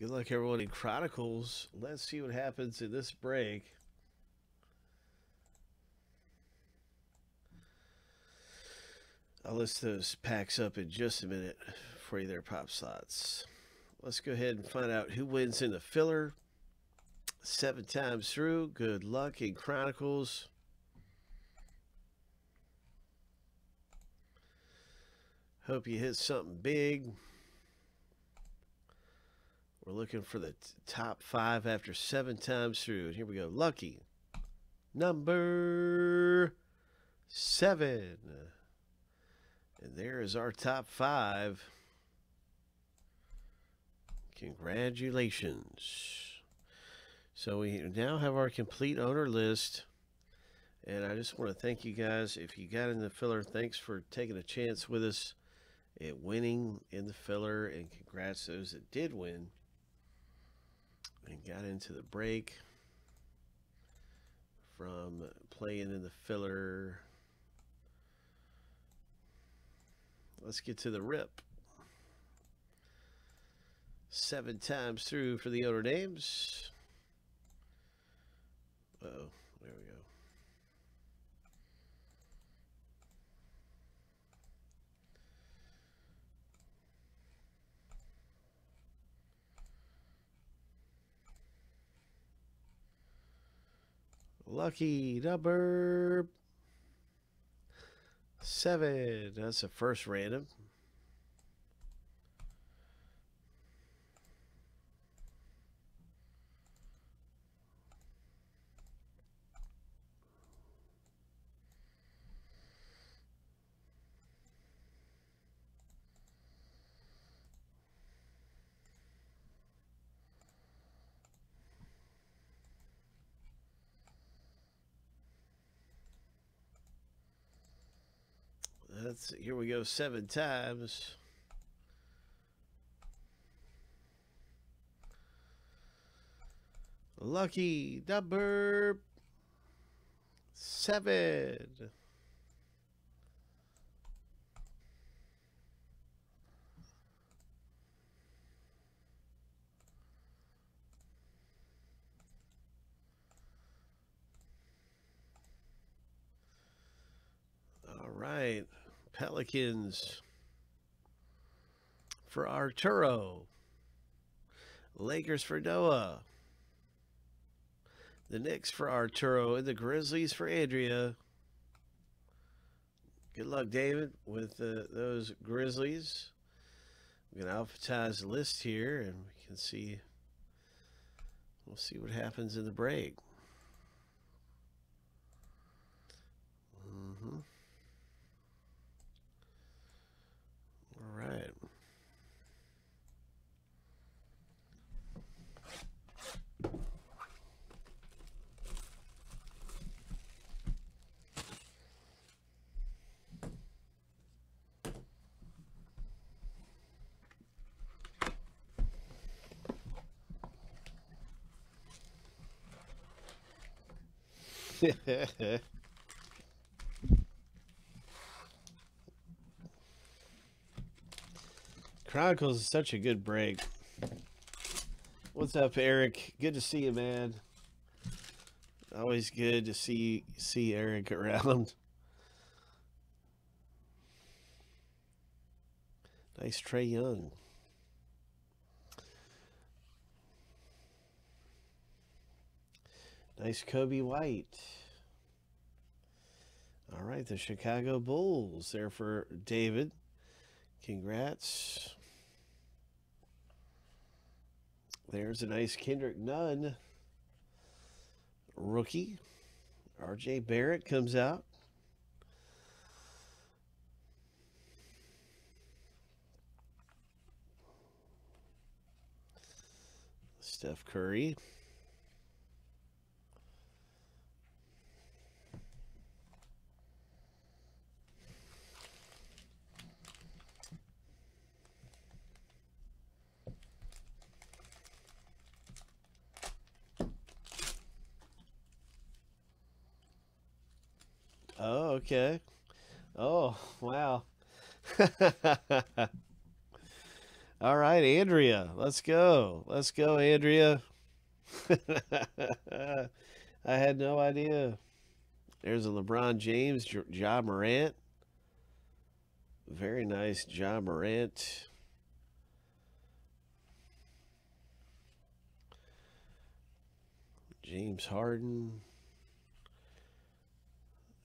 Good luck, everyone, in Chronicles. Let's see what happens in this break. I'll list those packs up in just a minute for you there, Pop Slots. Let's go ahead and find out who wins in the filler. 7 times through. Good luck in Chronicles. Hope you hit something big. We're looking for the top 5 after 7 times through. And here we go. Lucky number 7. And there is our top 5. Congratulations. So we now have our complete owner list. And I just want to thank you guys. If you got in the filler, thanks for taking a chance with us at winning in the filler. And congrats to those that did win and got into the break from playing in the filler. Let's get to the rip. 7 times through for the owner names. Uh-oh, there we go. Lucky number 7. That's the first random. Here we go, 7 times. Lucky number 7. All right. Pelicans for Arturo. Lakers for Noah. The Knicks for Arturo. And the Grizzlies for Andrea. Good luck, David, with those Grizzlies. I'm going to alphabetize the list here, and we can see. We'll see what happens in the break. Right. Chronicles is such a good break. What's up, Eric? Good to see you, man. Always good to see Eric around. Nice Trae Young. Nice Coby White. All right, the Chicago Bulls there for David. Congrats. There's a nice Kendrick Nunn rookie. RJ Barrett comes out. Steph Curry. Oh, okay. Oh, wow. All right, Andrea, let's go. Let's go, Andrea. I had no idea. There's a LeBron James, Ja Morant. Very nice, Ja Morant. James Harden.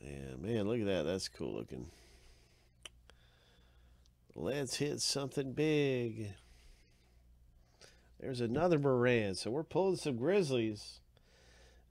Yeah, man, look at that. That's cool looking. Let's hit something big. There's another Morant. So we're pulling some Grizzlies.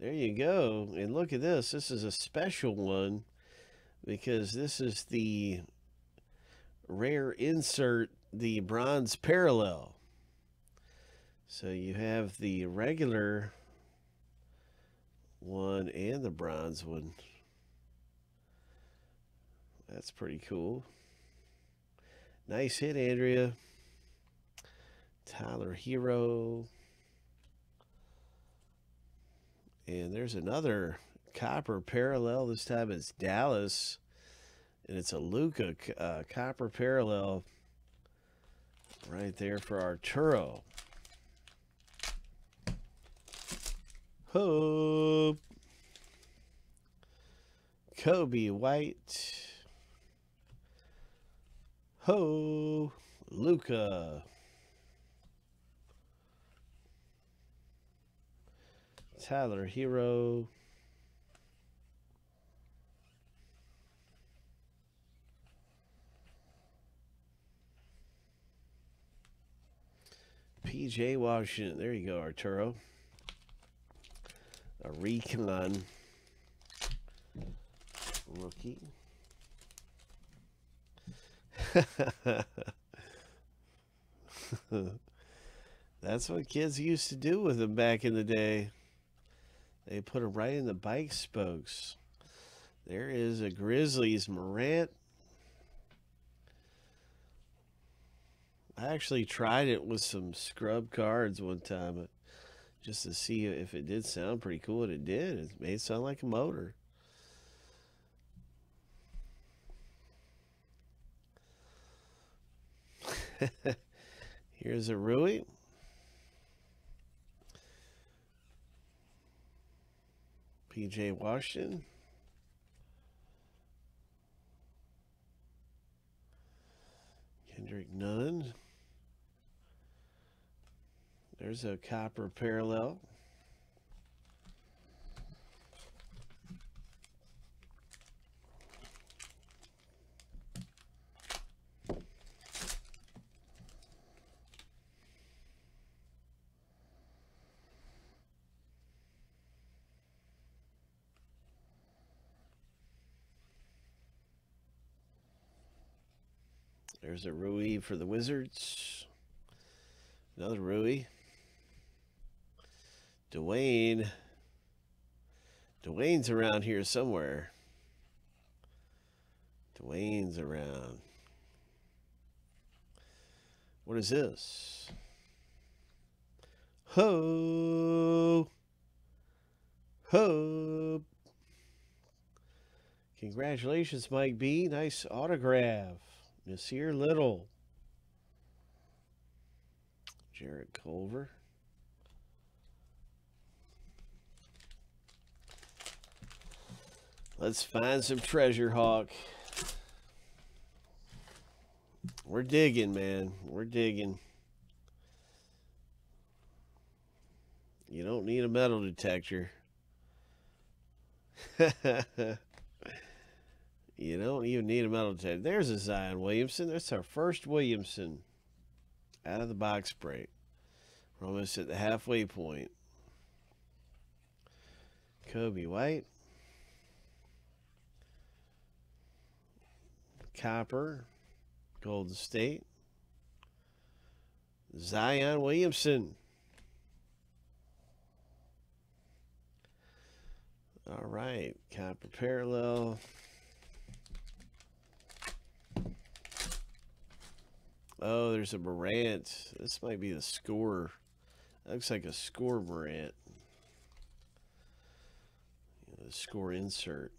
There you go. And look at this. This is a special one because this is the rare insert, the bronze parallel. So you have the regular one and the bronze one. That's pretty cool. Nice hit, Andrea. Tyler Herro. And there's another copper parallel. This time it's Dallas. And it's a Luka copper parallel right there for Arturo. Hope. Coby White. Ho. Luka. Tyler Herro. PJ Washington. There you go, Arturo. A recon rookie. That's what kids used to do with them back in the day. They put them right in the bike spokes. There is a Grizzlies Morant. I actually tried it with some scrub cards one time, but just to see if it did sound pretty cool, and it did. It made it sound like a motor. Here's a Rui. PJ Washington. Kendrick Nunn. There's a copper parallel. There's a Rui for the Wizards. Another Rui. Dwayne. Dwayne's around here somewhere. Dwayne's around. What is this? Ho! Ho! Congratulations, Mike B. Nice autograph. Nasir Little. Jarrett Culver. Let's find some treasure, Hawk. We're digging, man. We're digging. You don't need a metal detector. You don't even need a metal detector. There's a Zion Williamson. That's our first Williamson out of the box break. We're almost at the halfway point. Coby White. Copper, Golden State, Zion Williamson. All right, copper parallel. Oh, there's a Morant. This might be the scorer. That looks like a score Morant. You know, the score insert.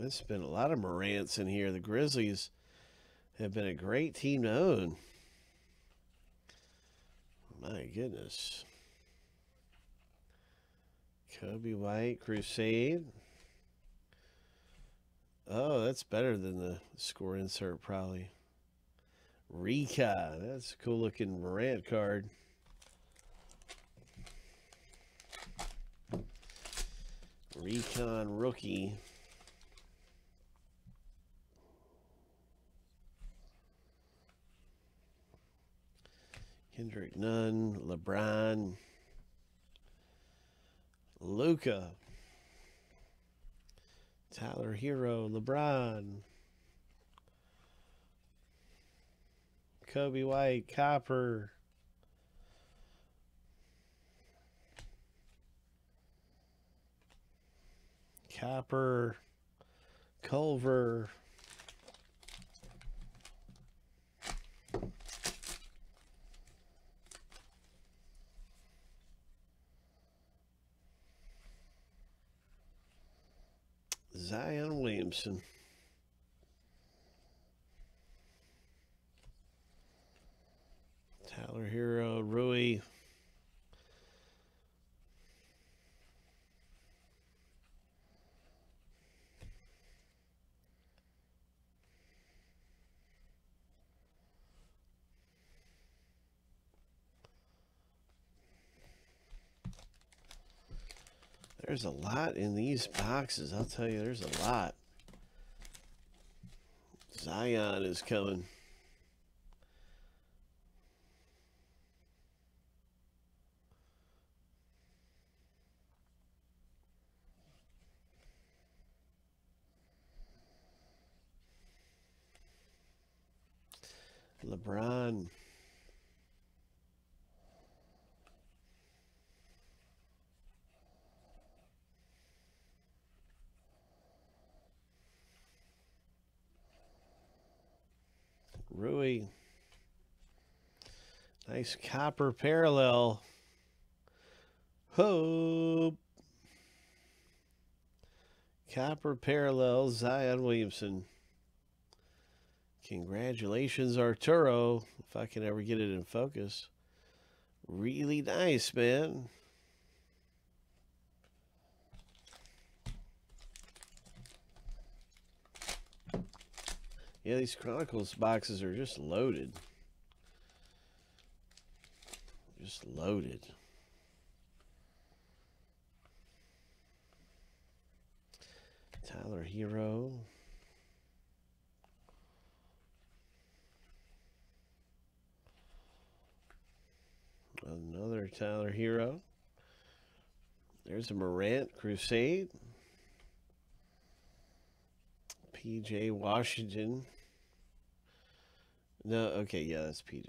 It's been a lot of Morants in here. The Grizzlies have been a great team to own. My goodness. Coby White, Crusade. Oh, that's better than the score insert, probably. Rika, that's a cool looking Morant card. Recon rookie. Kendrick Nunn, LeBron, Luka, Tyler Herro, LeBron, Coby White, Copper. Copper, Culver, Zion Williamson. Tyler Herro, Rui. There's a lot in these boxes. I'll tell you, there's a lot. Zion is coming. LeBron. Rui, nice copper parallel. Hope copper parallel Zion Williamson. Congratulations, Arturo. If I can ever get it in focus. Really nice, man. Yeah, these Chronicles boxes are just loaded. Just loaded. Tyler Herro. Another Tyler Herro. There's a Morant Crusade. PJ Washington. No, okay, yeah, that's PJ.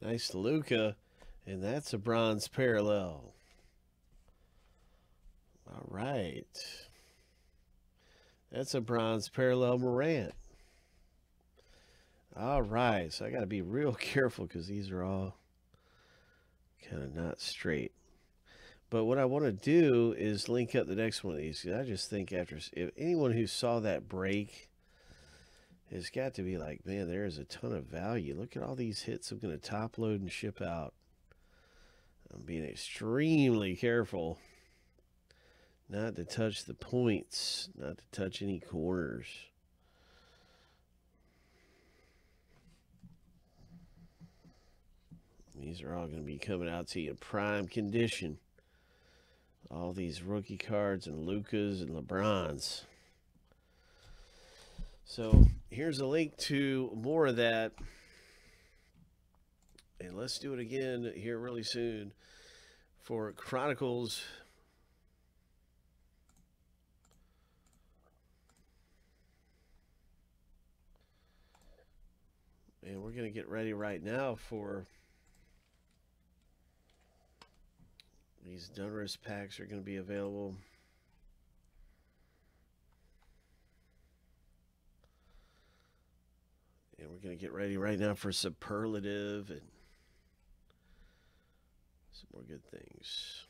Nice Luka, and that's a bronze parallel. All right. That's a bronze parallel Morant. All right, so I got to be real careful because these are all kind of not straight. But what I want to do is link up the next one of these. I just think after, if anyone who saw that break, it's got to be like, man, there is a ton of value. Look at all these hits I'm going to top load and ship out. I'm being extremely careful not to touch the points, not to touch any corners. These are all going to be coming out to you in prime condition. All these rookie cards and Lukas and LeBrons. So here's a link to more of that, and let's do it again here really soon for Chronicles. And we're going to get ready right now for these Donruss packs are going to be available. And we're going to get ready right now for Superlative and some more good things.